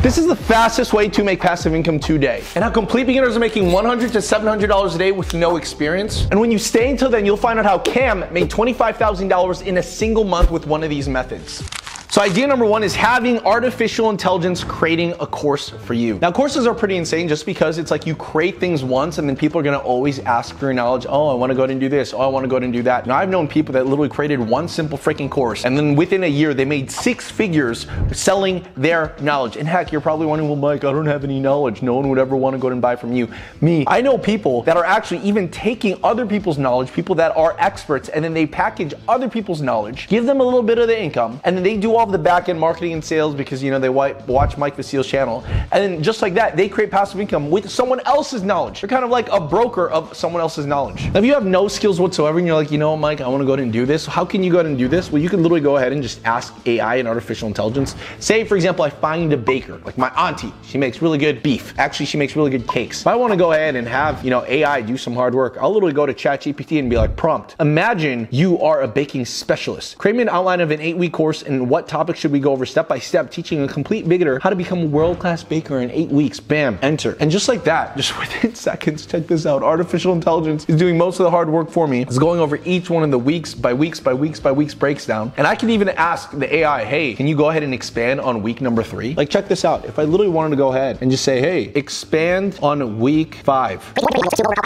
This is the fastest way to make passive income today, and how complete beginners are making $100 to $700 a day with no experience. And when you stay until then, you'll find out how Cam made $25,000 in a single month with one of these methods. So idea number one is having artificial intelligence creating a course for you. Now, courses are pretty insane just because it's like you create things once and then people are gonna always ask for your knowledge. Oh, I wanna go ahead and do this. Oh, I wanna go ahead and do that. Now, I've known people that literally created one simple freaking course, and then within a year, they made six figures selling their knowledge. And heck, you're probably wondering, well, Mike, I don't have any knowledge. No one would ever wanna go ahead and buy from you. Me, I know people that are actually even taking other people's knowledge, people that are experts, and then they package other people's knowledge, give them a little bit of the income, and then they do all of the back-end marketing and sales because, you know, they watch Mike Vestil's channel. And then just like that, they create passive income with someone else's knowledge. They're kind of like a broker of someone else's knowledge. Now, if you have no skills whatsoever and you're like, you know, Mike, I wanna go ahead and do this. How can you go ahead and do this? Well, you can literally go ahead and just ask AI and artificial intelligence. Say, for example, I find a baker, like my auntie, she makes really good beef. Actually, she makes really good cakes. If I wanna go ahead and have, you know, AI do some hard work, I'll literally go to ChatGPT and be like, prompt, imagine you are a baking specialist. Create me an outline of an 8-week course and what topics should we go over step by step, teaching a complete beginner how to become a world-class baker in 8 weeks. Bam, enter. And just like that, just within seconds, check this out. Artificial intelligence is doing most of the hard work for me. It's going over each one of the weeks by weeks breaks down. And I can even ask the AI, hey, can you go ahead and expand on week number 3? Like, check this out. If I literally wanted to go ahead and just say, hey, expand on week 5.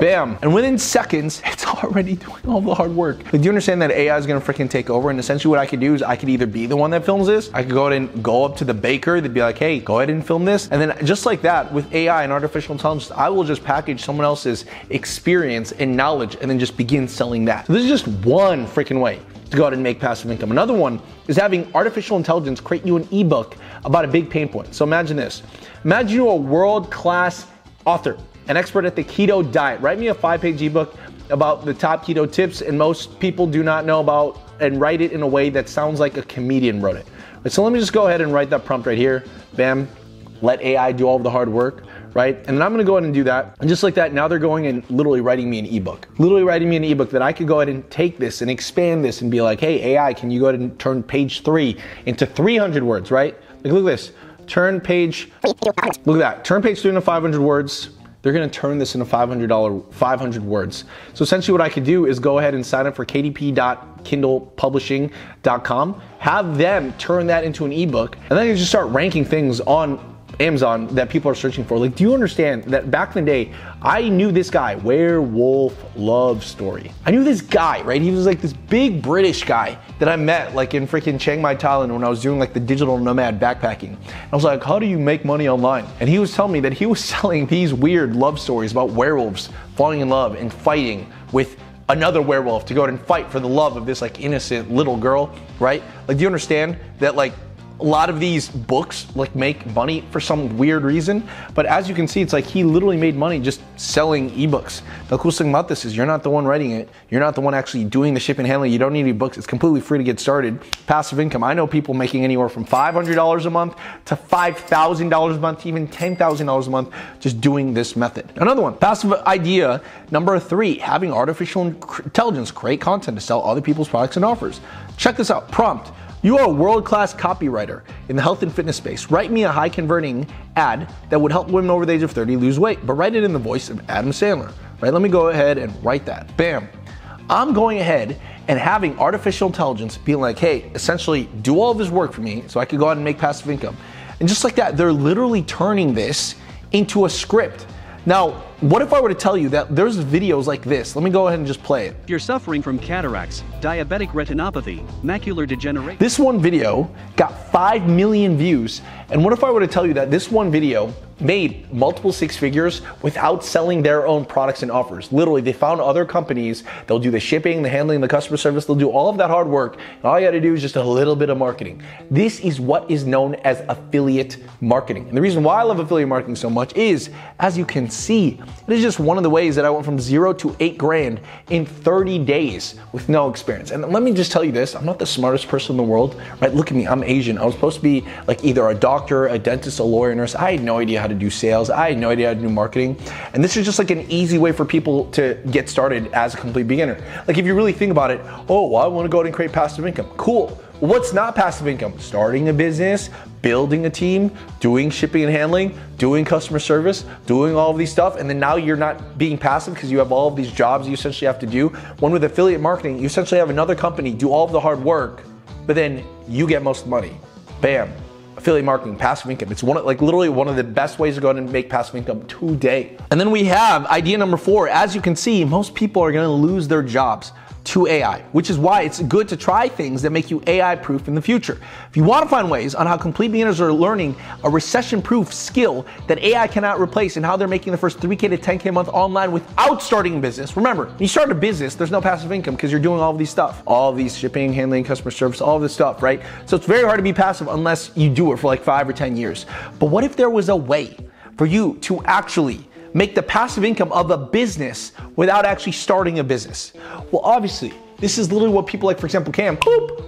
Bam. And within seconds, it's already doing all the hard work. Like, do you understand that AI is gonna freaking take over? And essentially what I could do is I could either be the one that films this, I could go ahead and go up to the baker, they'd be like, hey, go ahead and film this. And then just like that, with AI and artificial intelligence, I will just package someone else's experience and knowledge and then just begin selling that. So this is just one freaking way to go out and make passive income. Another one is having artificial intelligence create you an ebook about a big pain point. So imagine this. Imagine you're a world-class author, an expert at the keto diet. Write me a 5-page ebook about the top keto tips and most people do not know about, and write it in a way that sounds like a comedian wrote it. Right, so let me just go ahead and write that prompt right here. Bam, let AI do all the hard work, right? And then I'm gonna go ahead and do that. And just like that, now they're going and literally writing me an ebook. Literally writing me an ebook that I could go ahead and take this and expand this and be like, hey, AI, can you go ahead and turn page 3 into 300 words, right? Like, look at this, look at that, turn page 3 into 500 words. They're gonna turn this into $500 words. So essentially what I could do is go ahead and sign up for kdp.kindlepublishing.com, have them turn that into an ebook, and then you just start ranking things on Amazon that people are searching for. Like, do you understand that back in the day, I knew this guy, Werewolf Love Story. I knew this guy, right? He was like this big British guy that I met like in freaking Chiang Mai, Thailand when I was doing like the digital nomad backpacking. I was like, how do you make money online? And he was telling me that he was selling these weird love stories about werewolves falling in love and fighting with another werewolf to go out and fight for the love of this like innocent little girl, right? Like, do you understand that like a lot of these books like make money for some weird reason, but as you can see, it's like he literally made money just selling ebooks. The coolest thing about this is you're not the one writing it. You're not the one actually doing the shipping handling. You don't need any books. It's completely free to get started. Passive income. I know people making anywhere from $500 a month to $5,000 a month, even $10,000 a month, just doing this method. Another one, passive idea number 3, having artificial intelligence create content to sell other people's products and offers. Check this out. Prompt. You are a world-class copywriter in the health and fitness space. Write me a high-converting ad that would help women over the age of 30 lose weight, but write it in the voice of Adam Sandler, right? Let me go ahead and write that. Bam. I'm going ahead and having artificial intelligence being like, hey, essentially do all of this work for me so I could go out and make passive income. And just like that, they're literally turning this into a script. Now, what if I were to tell you that there's videos like this? Let me go ahead and just play it. If you're suffering from cataracts, diabetic retinopathy, macular degeneration. This one video got 5 million views. And what if I were to tell you that this one video made multiple 6 figures without selling their own products and offers? Literally, they found other companies. They'll do the shipping, the handling, the customer service. They'll do all of that hard work. And all you gotta do is just a little bit of marketing. This is what is known as affiliate marketing. And the reason why I love affiliate marketing so much is, as you can see, it is just one of the ways that I went from zero to 8 grand in 30 days with no experience. And let me just tell you this, I'm not the smartest person in the world, right? Look at me, I'm Asian. I was supposed to be like either a doctor, a dentist, a lawyer, a nurse. I had no idea how to do sales. I had no idea how to do marketing. And this is just like an easy way for people to get started as a complete beginner. Like, if you really think about it, oh, well, I want to go out and create passive income. Cool. What's not passive income? Starting a business, building a team, doing shipping and handling, doing customer service, doing all of these stuff, and then now you're not being passive because you have all of these jobs you essentially have to do. One with affiliate marketing, you essentially have another company do all of the hard work, but then you get most of the money. Bam. Affiliate marketing, passive income. It's literally one of the best ways to go and make passive income today. And then we have idea number 4. As you can see, most people are gonna lose their jobs to AI, which is why it's good to try things that make you AI-proof in the future. If you want to find ways on how complete beginners are learning a recession-proof skill that AI cannot replace and how they're making the first 3K to 10K a month online without starting a business, remember, when you start a business, there's no passive income because you're doing all of these stuff. All these shipping, handling, customer service, all of this stuff, right? So it's very hard to be passive unless you do it for like 5 or 10 years. But what if there was a way for you to actually make the passive income of a business without actually starting a business? Well, obviously, this is literally what people like, for example, Cam,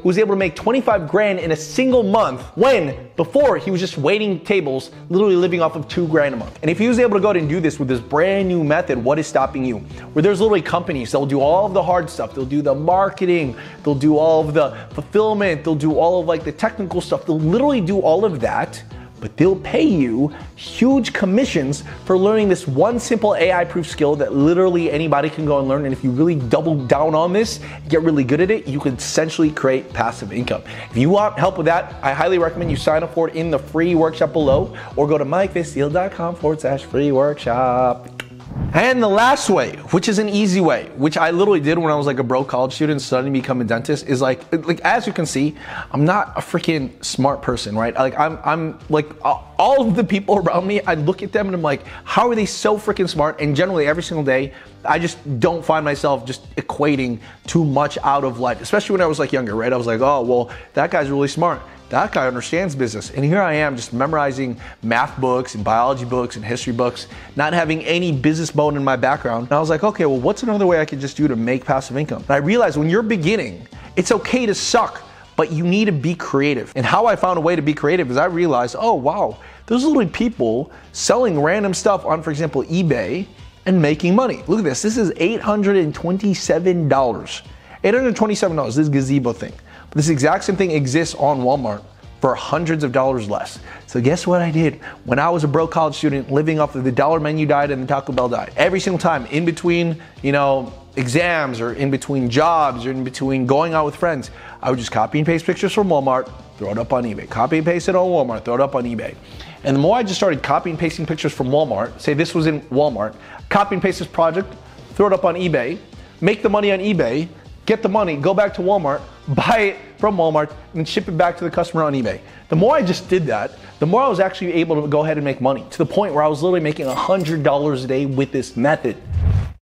who's able to make 25 grand in a single month when before he was just waiting tables, literally living off of 2 grand a month. And if he was able to go out and do this with this brand new method, what is stopping you? Where there's literally companies that will do all of the hard stuff. They'll do the marketing, they'll do all of the fulfillment, they'll do all of like the technical stuff. They'll literally do all of that, but they'll pay you huge commissions for learning this one simple AI-proof skill that literally anybody can go and learn. And if you really double down on this, get really good at it, you can essentially create passive income. If you want help with that, I highly recommend you sign up for it in the free workshop below, or go to MikeVestil.com/free-workshop. And the last way, which is an easy way, which I literally did when I was like a broke college student studying to become a dentist, is like as you can see, I'm not a freaking smart person, right? Like I'm like all of the people around me, I look at them and I'm like, how are they so freaking smart? And generally every single day, I just don't find myself just equating too much out of life, especially when I was like younger, right? I was like, oh, well, that guy's really smart. That guy understands business. And here I am just memorizing math books and biology books and history books, not having any business bone in my background. And I was like, okay, well, what's another way I could just do to make passive income? And I realized when you're beginning, it's okay to suck, but you need to be creative. And how I found a way to be creative is I realized, oh, wow, there's literally people selling random stuff on, for example, eBay and making money. Look at this. This is $827. $827, this gazebo thing. This exact same thing exists on Walmart for hundreds of dollars less. So guess what I did when I was a broke college student living off of the Dollar Menu diet and the Taco Bell diet? Every single time in between, you know, exams or in between jobs or in between going out with friends, I would just copy and paste pictures from Walmart, throw it up on eBay. Copy and paste it on Walmart, throw it up on eBay. And the more I just started copy and pasting pictures from Walmart, say this was in Walmart, copy and paste this project, throw it up on eBay, make the money on eBay, get the money, go back to Walmart, buy it from Walmart, and ship it back to the customer on eBay. The more I just did that, the more I was actually able to go ahead and make money, to the point where I was literally making $100 a day with this method.